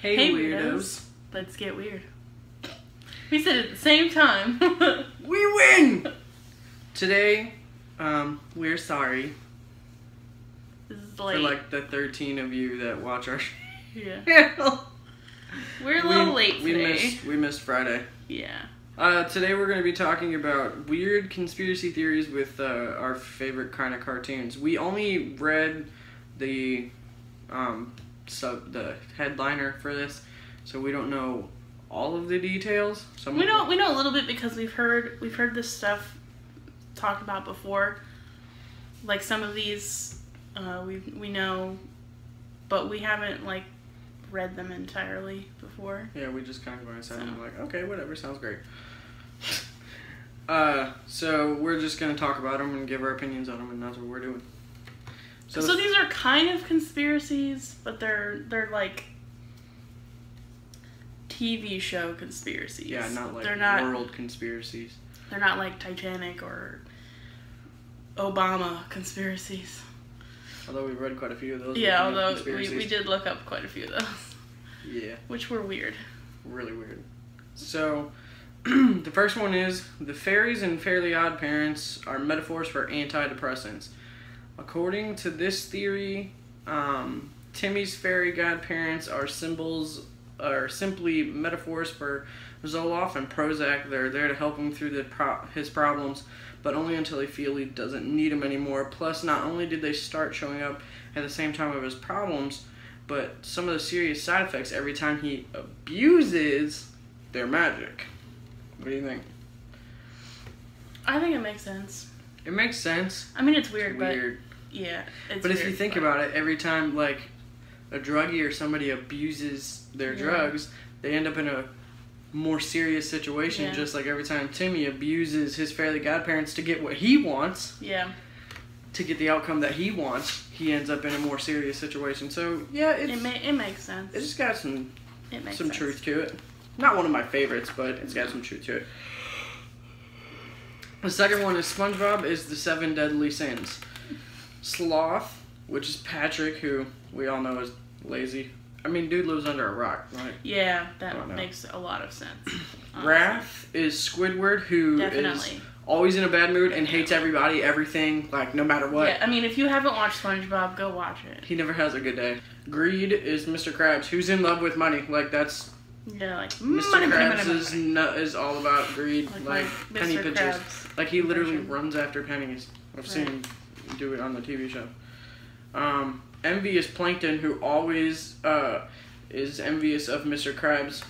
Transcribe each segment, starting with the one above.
Hey weirdos. Let's get weird. We said it at the same time. We win! Today, we're sorry. This is late. For like the 13 of you that watch our channel. Yeah. We're a little late today. We missed Friday. Yeah. Today we're going to be talking about weird conspiracy theories with our favorite kind of cartoons. We only read the headliner for this, so we don't know all of the details. We know a little bit because we've heard this stuff talked about before. Like some of these we know, but we haven't like read them entirely before. Yeah, we just kind of go inside and be like, okay, whatever, sounds great. So we're just gonna talk about them and give our opinions on them, and that's what we're doing. So these are kind of conspiracies, but they're like TV show conspiracies. Yeah, not like world conspiracies. They're not like Titanic or Obama conspiracies. Although we read quite a few of those. Yeah, although we did look up quite a few of those. Yeah. Which were weird. Really weird. So, the first one is, the fairies in Fairly OddParents are metaphors for antidepressants. According to this theory, Timmy's fairy godparents are symbols, are simply metaphors for Zoloft and Prozac. They're there to help him through his problems, but only until he feels he doesn't need them anymore. Plus, not only did they start showing up at the same time of his problems, but some of the serious side effects every time he abuses their magic. What do you think? I think it makes sense. It makes sense. I mean, it's weird, but... Yeah, it's weird. But if you think about it, every time, like, a druggie or somebody abuses their drugs, they end up in a more serious situation, just like every time Timmy abuses his Fairly Godparents to get what he wants, to get the outcome that he wants, he ends up in a more serious situation. So yeah, it makes sense. It's got some truth to it. Not one of my favorites, but it's got some truth to it. The second one is SpongeBob is the 7 deadly sins. Sloth, which is Patrick, who we all know is lazy. I mean, dude lives under a rock, right? Yeah, that makes a lot of sense. Wrath is Squidward, who is always in a bad mood and hates everybody, everything, like, no matter what. Yeah, I mean, if you haven't watched SpongeBob, go watch it. He never has a good day. Greed is Mr. Krabs, who's in love with money. Like, that's... Yeah, like, Mr. Money, Krabs money. Is all about greed, like penny pinchers. Like, he literally runs after pennies. I've seen him do it on the TV show. Envy is Plankton, who always is envious of Mr. Krabs,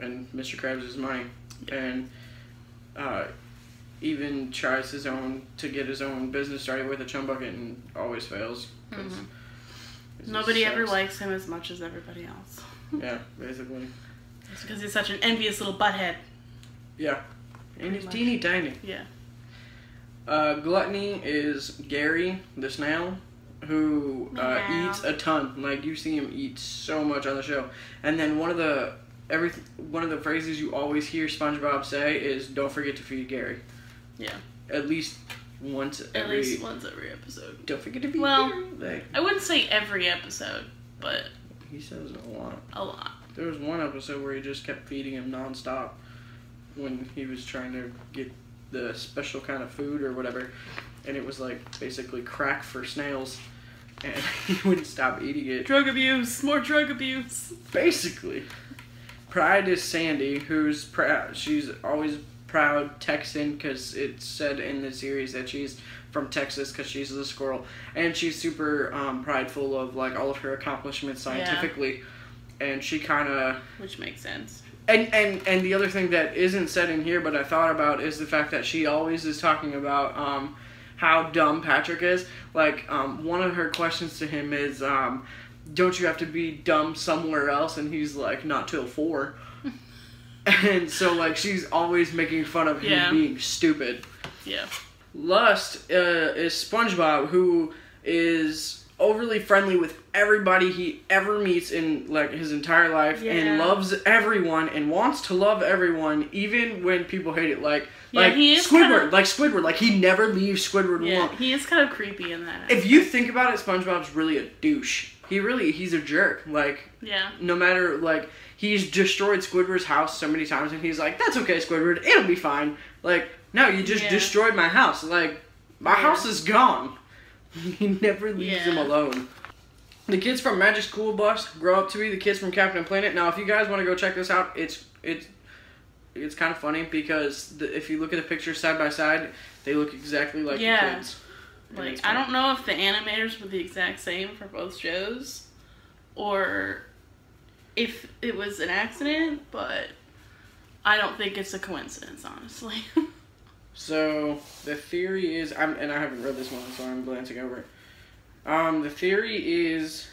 and Mr. Krabs is money, and even tries to get his own business started with a chum bucket and always fails. Nobody ever likes him as much as everybody else. Yeah, basically. It's because he's such an envious little butthead. Yeah, and he's teeny tiny. Yeah. Gluttony is Gary the snail, who eats a ton. Like, you see him eat so much on the show. And then one of the phrases you always hear SpongeBob say is, "Don't forget to feed Gary." Yeah. At least once every episode. Don't forget to feed Gary. Like, I wouldn't say every episode, but he says it a lot. A lot. There was one episode where he just kept feeding him nonstop when he was trying to get the special kind of food or whatever, and it was like basically crack for snails. And he wouldn't stop eating it. Drug abuse. More drug abuse. Basically. Pride is Sandy, who's proud. She's always proud Texan, because it's said in the series that she's from Texas because she's the squirrel. And she's super prideful of, like, all of her accomplishments scientifically. Yeah. And she kind of... Which makes sense. And the other thing that isn't said in here, but I thought about, is the fact that she always is talking about... how dumb Patrick is. Like, one of her questions to him is, don't you have to be dumb somewhere else? And he's like, not till 4. And so, like, she's always making fun of him being stupid. Yeah. Lust is SpongeBob, who is overly friendly with everybody he ever meets in, like, his entire life, and loves everyone and wants to love everyone, even when people hate it. Like he is Squidward, kind of... like Squidward, like he never leaves Squidward alone. Yeah, he is kind of creepy in that. If you think about it, SpongeBob's really a douche. he's a jerk. Like, yeah. No matter, like, he's destroyed Squidward's house so many times, and he's like, that's okay, Squidward, it'll be fine. Like, no, you just destroyed my house. Like, my house is gone. He never leaves him alone. The kids from Magic School Bus grow up to be the kids from Captain Planet. Now, if you guys want to go check this out, it's kind of funny because if you look at the pictures side by side, they look exactly like the kids. Like, I don't know if the animators were the exact same for both shows or if it was an accident, but I don't think it's a coincidence, honestly. So, the theory is, and I haven't read this one, so I'm glancing over it. The theory is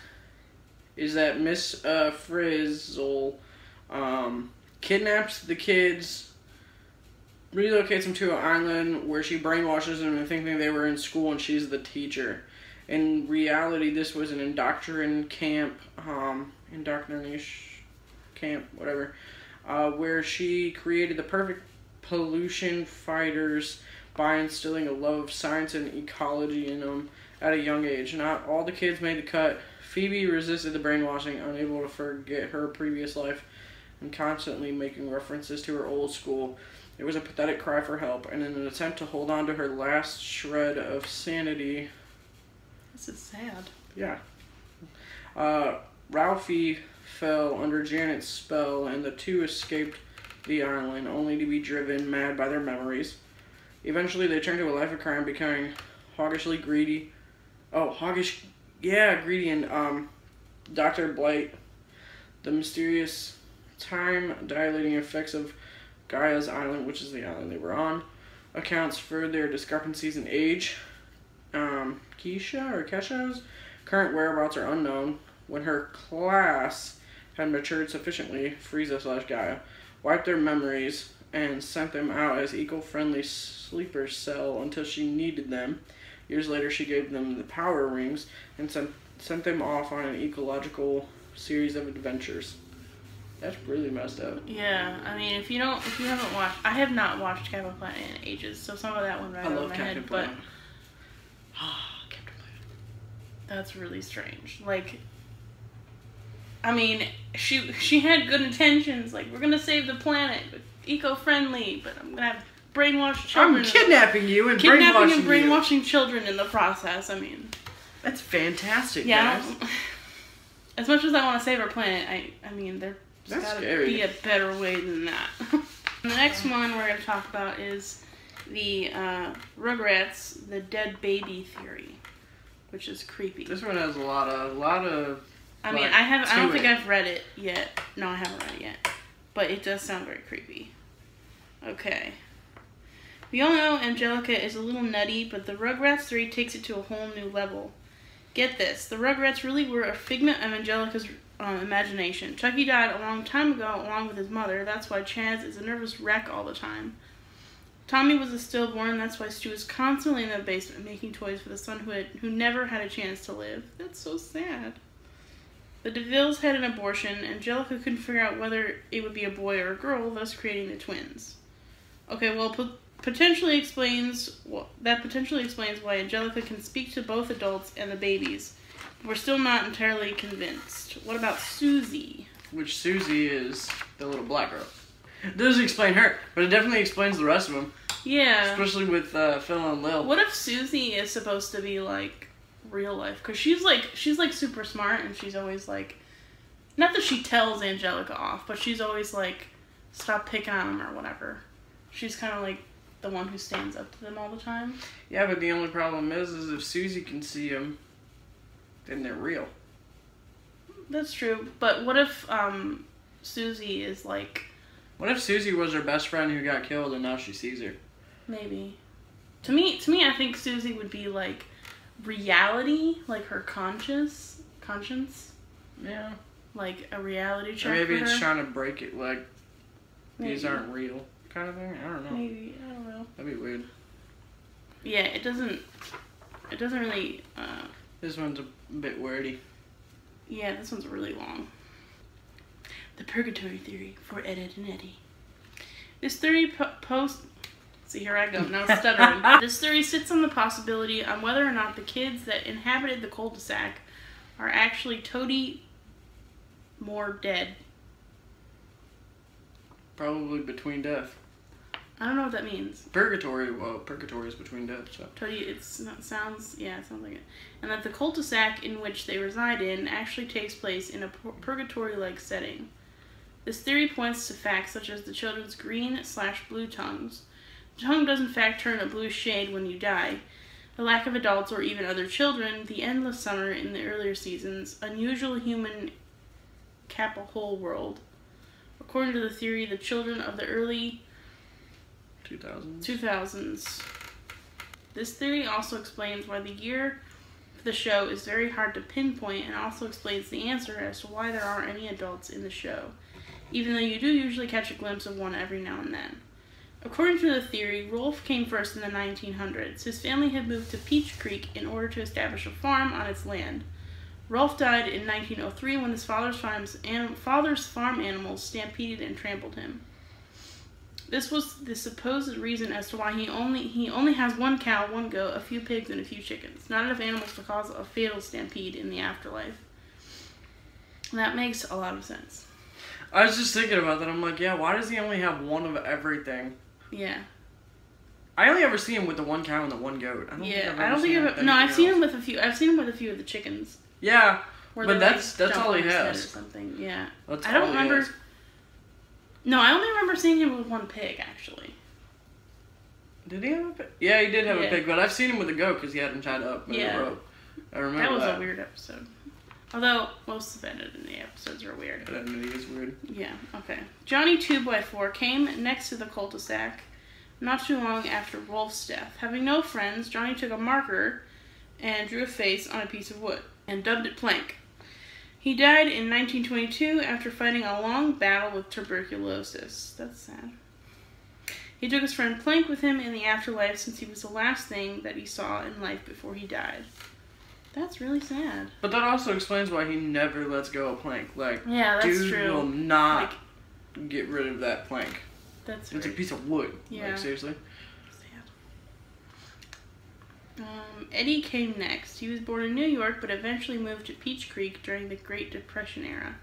that Miss Frizzle kidnaps the kids, relocates them to an island where she brainwashes them into thinking they were in school and she's the teacher. In reality, this was an indoctrination camp, whatever, where she created the perfect pollution fighters by instilling a love of science and ecology in them at a young age. Not all the kids made the cut. Phoebe resisted the brainwashing, unable to forget her previous life and constantly making references to her old school. It was a pathetic cry for help, and in an attempt to hold on to her last shred of sanity... This is sad. Yeah. Ralphie fell under Janet's spell, and the two escaped the island, only to be driven mad by their memories. Eventually, they turned to a life of crime, becoming hoggishly greedy. Oh, hoggish, yeah, greedy, and Dr. Blight. The mysterious time-dilating effects of Gaia's island, which is the island they were on, accounts for their discrepancies in age. Keisha's current whereabouts are unknown. When her class had matured sufficiently, Frieza/Gaia wiped their memories and sent them out as eco-friendly sleeper cell until she needed them. Years later, she gave them the power rings and sent them off on an ecological series of adventures. That's really messed up. Yeah, I mean, if you haven't watched, I have not watched Captain Planet in ages, so some of that went right over my head. Planet. But ah, Captain Planet. That's really strange. Like, I mean, she had good intentions. Like, we're gonna save the planet, eco-friendly, but I'm gonna have brainwashed children. I'm kidnapping you and brainwashing you. Kidnapping and brainwashing children in the process. I mean, that's fantastic. Yeah. Guys. As much as I want to save our planet, I mean, there gotta be a better way than that. The next one we're gonna talk about is the Rugrats, the dead baby theory, which is creepy. This one has a lot of. I mean, I don't think I've read it yet. No, I haven't read it yet. But it does sound very creepy. Okay. We all know Angelica is a little nutty, but the Rugrats 3 takes it to a whole new level. Get this. The Rugrats really were a figment of Angelica's imagination. Chucky died a long time ago along with his mother. That's why Chaz is a nervous wreck all the time. Tommy was a stillborn. That's why Stu is constantly in the basement making toys for the son who never had a chance to live. That's so sad. The DeVilles had an abortion. Angelica couldn't figure out whether it would be a boy or a girl, thus creating the twins. Okay, well, potentially explains why Angelica can speak to both adults and the babies. We're still not entirely convinced. What about Susie? Which Susie is the little black girl. It doesn't explain her, but it definitely explains the rest of them. Yeah. Especially with Phil and Lil. What if Susie is supposed to be like real life, because she's like super smart, and she's always like, not that she tells Angelica off, but she's always like, stop picking on him or whatever. She's kind of like the one who stands up to them all the time. Yeah, but the only problem is if Susie can see them, then they're real. That's true, but what if Susie is like, what if Susie was her best friend who got killed and now she sees her? Maybe. To me, I think Susie would be like reality, like her conscience. Yeah. Like a reality check. Or maybe for her. It's trying to break it, like, maybe these aren't real kind of thing. I don't know. Maybe, I don't know. That'd be weird. Yeah, it doesn't really This one's a bit wordy. Yeah, this one's really long. The purgatory theory for Ed, Edd n Eddy. This theory See, here I go. Now stuttering. This theory sits on the possibility on whether or not the kids that inhabited the cul-de-sac are actually Toadie more dead. Probably between death. I don't know what that means. Purgatory, well, purgatory is between deaths. So. Toadie, it sounds like it. And that the cul-de-sac in which they reside in actually takes place in a purgatory-like setting. This theory points to facts such as the children's green/blue tongues. The tongue does in fact turn a blue shade when you die. The lack of adults or even other children, the endless summer in the earlier seasons, unusual human cap-a-hole world. According to the theory, the children of the early 2000s. This theory also explains why the year for the show is very hard to pinpoint and also explains the answer as to why there aren't any adults in the show, even though you do usually catch a glimpse of one every now and then. According to the theory, Rolf came first in the 1900s. His family had moved to Peach Creek in order to establish a farm on its land. Rolf died in 1903 when his father's farm animals stampeded and trampled him. This was the supposed reason as to why he only has one cow, one goat, a few pigs, and a few chickens. Not enough animals to cause a fatal stampede in the afterlife. That makes a lot of sense. I was just thinking about that. I'm like, yeah, why does he only have one of everything? Yeah. I only ever see him with the one cow and the one goat. I've seen him with a few of the chickens. Yeah, but that's all he has. Or something. Yeah. I don't remember. No, I only remember seeing him with one pig, actually. Did he have a pig? Yeah, he did have a pig, but I've seen him with a goat because he had him tied up with a rope. I remember that. That was a weird episode. Although, most of the episodes are weird. Ed Edd is weird. Yeah, okay. Johnny 2x4 came next to the cul-de-sac not too long after Rolf's death. Having no friends, Johnny took a marker and drew a face on a piece of wood and dubbed it Plank. He died in 1922 after fighting a long battle with tuberculosis. That's sad. He took his friend Plank with him in the afterlife since he was the last thing that he saw in life before he died. That's really sad. But that also explains why he never lets go of Plank. Like, yeah, that's dude true. Will not like, get rid of that plank. That's right. It's a piece of wood. Yeah. Like, seriously. Eddie came next. He was born in New York, but eventually moved to Peach Creek during the Great Depression era.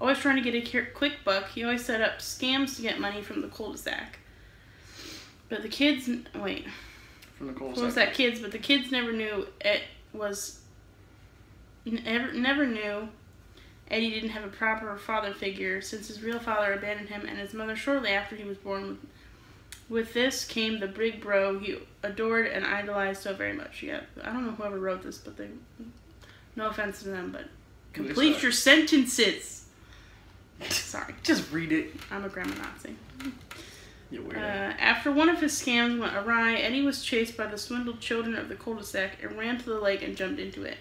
Always trying to get a quick buck, he always set up scams to get money from the cul-de-sac. But the kids... Wait. From the cul-de-sac. Cul-de-sac kids, but the kids never knew it was... Never knew Eddie didn't have a proper father figure, since his real father abandoned him and his mother shortly after he was born with... With this came the big bro he adored and idolized so very much. Yeah, I don't know whoever wrote this, but no offense to them, but complete your sentences. Sorry. Just read it. I'm a grammar Nazi. You're weird. After one of his scams went awry, Eddie was chased by the swindled children of the cul-de-sac and ran to the lake and jumped into it.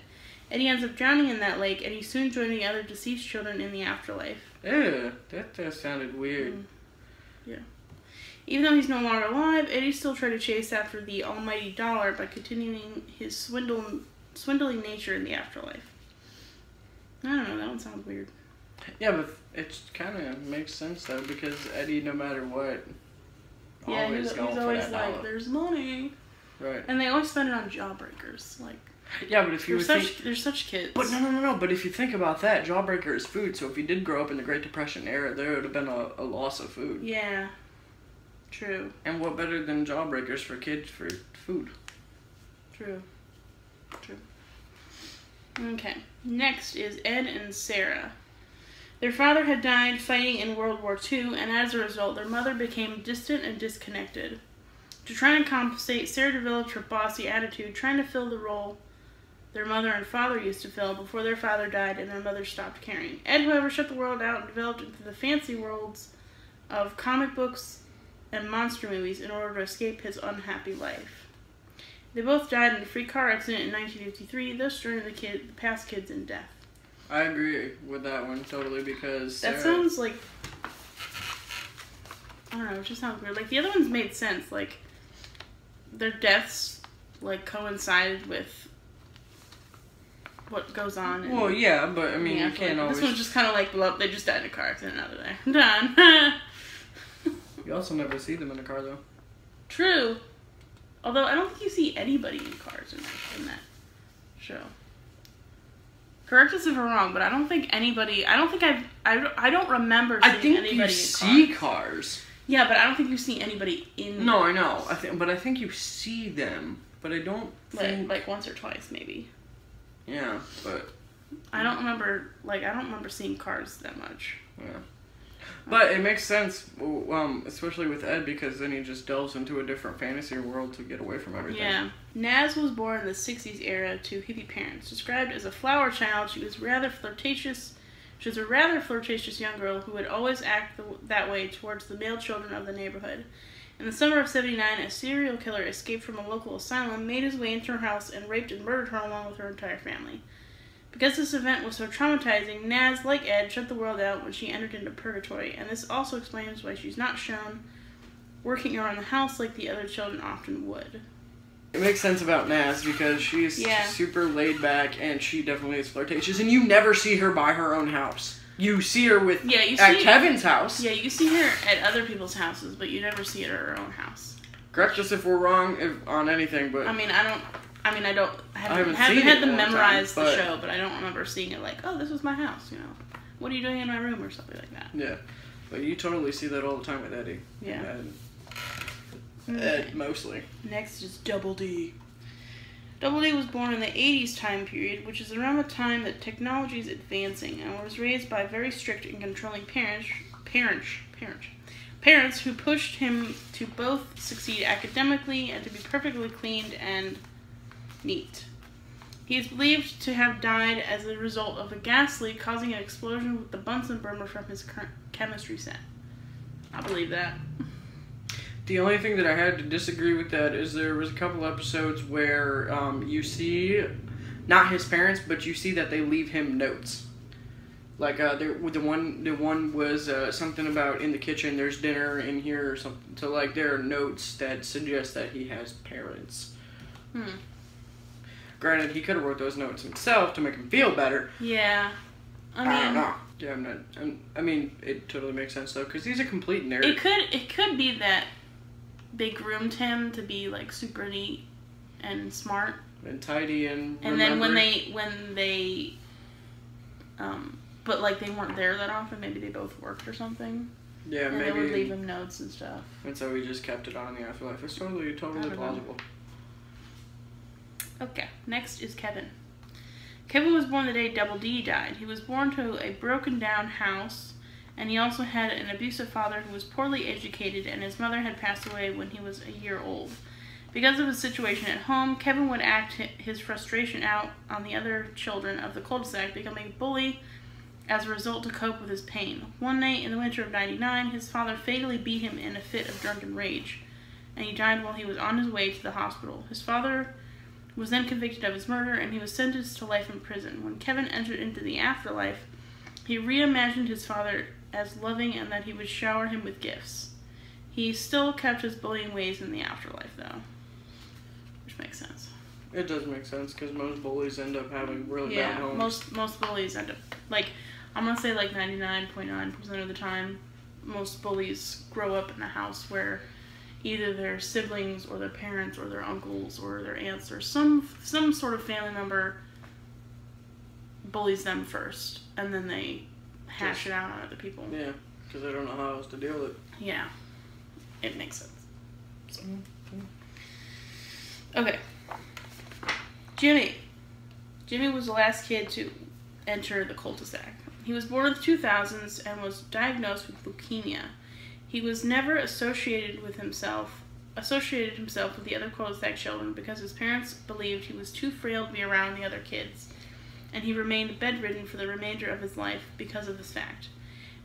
Eddie ends up drowning in that lake, and he soon joined the other deceased children in the afterlife. Ew, that sounded weird. Yeah. Even though he's no longer alive, Eddie still tried to chase after the almighty dollar by continuing his swindling nature in the afterlife. I don't know, that one sounds weird. Yeah, but it kind of makes sense, though, because Eddie, no matter what, he's always like, there's money. Right. And they always spend it on jawbreakers. Like, yeah, but if you they're such kids. But no. But if you think about that, jawbreaker is food, so if you did grow up in the Great Depression era, there would have been a loss of food. Yeah. True. And what better than jawbreakers for kids for food? True. Okay. Next is Ed and Sarah. Their father had died fighting in World War II, and as a result, their mother became distant and disconnected. To try and compensate, Sarah developed her bossy attitude, trying to fill the role their mother and father used to fill before their father died and their mother stopped caring. Ed, however, shut the world out and developed into the fancy worlds of comic books and monster movies in order to escape his unhappy life. They both died in a freak car accident in 1953, thus joining the past kids in death. I agree with that one totally because that sounds like, I don't know, it just sounds weird. Like, the other ones made sense. Like, their deaths, like, coincided with what goes on. And, well, yeah, but, I mean, you can't always... This one's just kind of like, well, they just died in a car accident, out of there. Done. You also never see them in a car, though. True. Although, I don't think you see anybody in cars in that show. Correct us if I'm wrong, but I don't think anybody... I don't remember seeing anybody in cars. I think you see cars. Yeah, but I don't think you see anybody in cars. No, I know. But I think you see them. But I don't think... Like once or twice, maybe. Yeah, but... I don't remember... Like, I don't remember seeing cars that much. Yeah. But it makes sense, especially with Ed, because then he just delves into a different fantasy world to get away from everything. Yeah. Nazz was born in the 60s era to hippie parents. Described as a flower child, she was rather flirtatious. She was a rather flirtatious young girl who would always act that way towards the male children of the neighborhood. In the summer of '79, a serial killer escaped from a local asylum, made his way into her house, and raped and murdered her along with her entire family. Because this event was so traumatizing, Nazz, like Ed, shut the world out when she entered into purgatory, and this also explains why she's not shown working around the house like the other children often would. It makes sense about Nazz because she's super laid back, and she definitely is flirtatious, and you never see her by her own house. You see her with at Kevin's house. Yeah, you see her at other people's houses, but you never see her at her own house. Correct us if we're wrong on anything, but... I haven't memorized the show, but I don't remember seeing it like, oh, this was my house, you know. What are you doing in my room or something like that? Yeah. But you totally see that all the time with Eddie. Yeah. Ed mostly. Next is Double D. Double D was born in the 80s time period, which is around the time that technology is advancing, and was raised by very strict and controlling parents who pushed him to both succeed academically and to be perfectly cleaned and neat. He is believed to have died as a result of a gas leak causing an explosion with the Bunsen burner from his chemistry set. I believe that. The only thing that I had to disagree with that is there was a couple episodes where you see, not his parents, but you see that they leave him notes. Like the one was something about in the kitchen. There's dinner in here or something. So like there are notes that suggest that he has parents. Hmm. Granted, he could have wrote those notes himself to make him feel better. Yeah, I don't know. Yeah, it totally makes sense though because he's a complete nerd. It could be that they groomed him to be like super neat and smart and tidy and then when they but, like, they weren't there that often. Maybe they both worked or something. Yeah, and maybe. And they would leave him notes and stuff. And so we just kept it on in the afterlife. It's totally plausible. Okay, next is Kevin. Kevin was born the day Double D died. He was born to a broken-down house, and he also had an abusive father who was poorly educated, and his mother had passed away when he was a year old. Because of his situation at home, Kevin would act his frustration out on the other children of the cul-de-sac, becoming a bully, as a result to cope with his pain. One night in the winter of '99, his father fatally beat him in a fit of drunken rage, and he died while he was on his way to the hospital. His father was then convicted of his murder, and he was sentenced to life in prison. When Kevin entered into the afterlife, he reimagined his father as loving and that he would shower him with gifts. He still kept his bullying ways in the afterlife, though, which makes sense. It does make sense, because most bullies end up having really bad homes. Yeah, most bullies end up, like... I'm going to say like 99.9% of the time, most bullies grow up in a house where either their siblings or their parents or their uncles or their aunts or some sort of family member bullies them first. And then they hash it out on other people. Yeah, because they don't know how else to deal with it. Yeah, it makes sense. So. Okay. Jimmy. Jimmy was the last kid to enter the cul-de-sac. He was born in the 2000s and was diagnosed with leukemia. He was never associated himself with the other cul-de-sac children because his parents believed he was too frail to be around the other kids, and he remained bedridden for the remainder of his life because of this fact.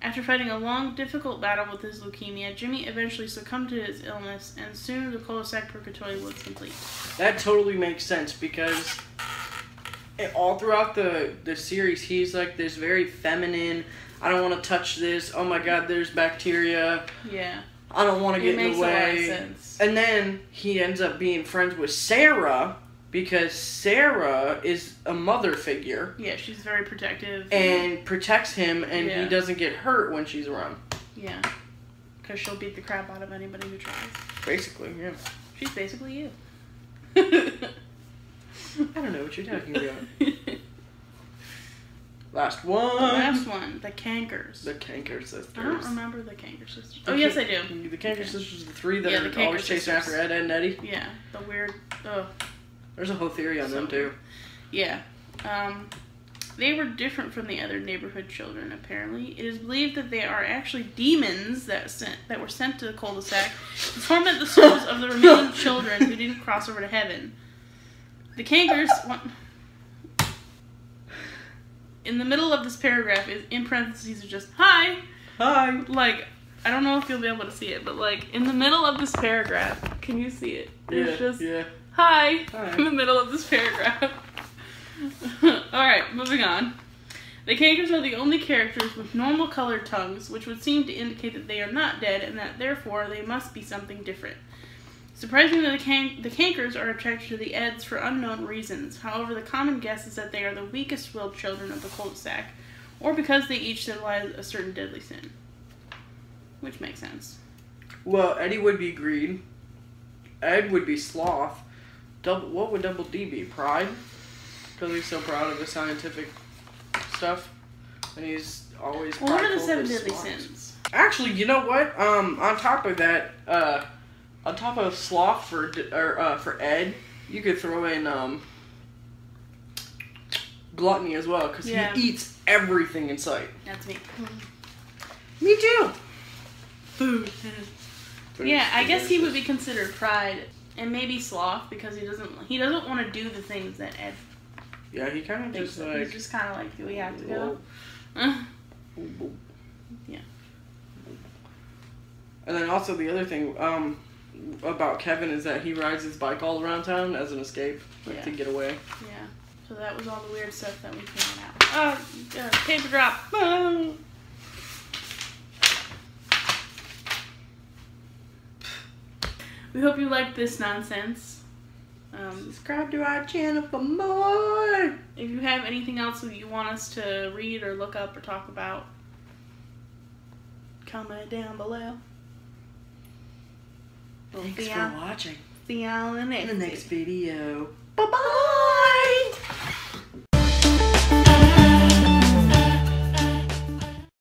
After fighting a long, difficult battle with his leukemia, Jimmy eventually succumbed to his illness, and soon the cul-de-sac purgatory was complete. That totally makes sense because... all throughout the series, he's like this very feminine, I don't want to touch this, oh my god, there's bacteria. Yeah. I don't want to get in the way. It makes a lot of sense. And then he ends up being friends with Sarah, because Sarah is a mother figure. Yeah, she's very protective. And protects him, and he doesn't get hurt when she's around. Yeah. Because she'll beat the crap out of anybody who tries. Basically, yeah. She's basically you. I don't know what you're talking about. Last one. The last one. The Kankers. The Kanker sisters. I don't remember the Kanker sisters. Oh, yes, I do. The Kanker sisters are the three that are always chasing after Ed, Edd n Eddy. Yeah. The weird... There's a whole theory on them, too. Yeah. They were different from the other neighborhood children, apparently. It is believed that they are actually demons that were sent to the cul-de-sac to torment the souls of the remaining children who didn't cross over to heaven. The Kankers... In the middle of this paragraph, is in parentheses, is just, hi! Hi! Like, I don't know if you'll be able to see it, but, like, in the middle of this paragraph, can you see it? It's just, hi! Hi! In the middle of this paragraph. Alright, moving on. The Kankers are the only characters with normal colored tongues, which would seem to indicate that they are not dead, and that, therefore, they must be something different. Surprisingly, the Kankers are attracted to the Eds for unknown reasons. However, the common guess is that they are the weakest-willed children of the cul-de-sac, or because they each symbolize a certain deadly sin. Which makes sense. Well, Eddie would be greed. Ed would be sloth. What would Double D be? Pride? Because he's so proud of his scientific stuff. And he's always prideful. Well, what are the seven deadly sins? Actually, you know what? On top of that, on top of sloth for Ed, you could throw in gluttony as well, because he eats everything in sight. That's me. Me too. Food. Yeah, I guess he would be considered pride, and maybe sloth, because he doesn't want to do the things that Ed. Yeah, he kind of just like. He's just kind of like, do we have to go? Yeah. And then also the other thing, about Kevin is that he rides his bike all around town as an escape, like to get away. Yeah. So that was all the weird stuff that we found out. Paper drop. Oh. We hope you liked this nonsense. Subscribe to our channel for more. If you have anything else that you want us to read or look up or talk about, comment down below. Thanks for watching. See y'all in the next video. Bye-bye!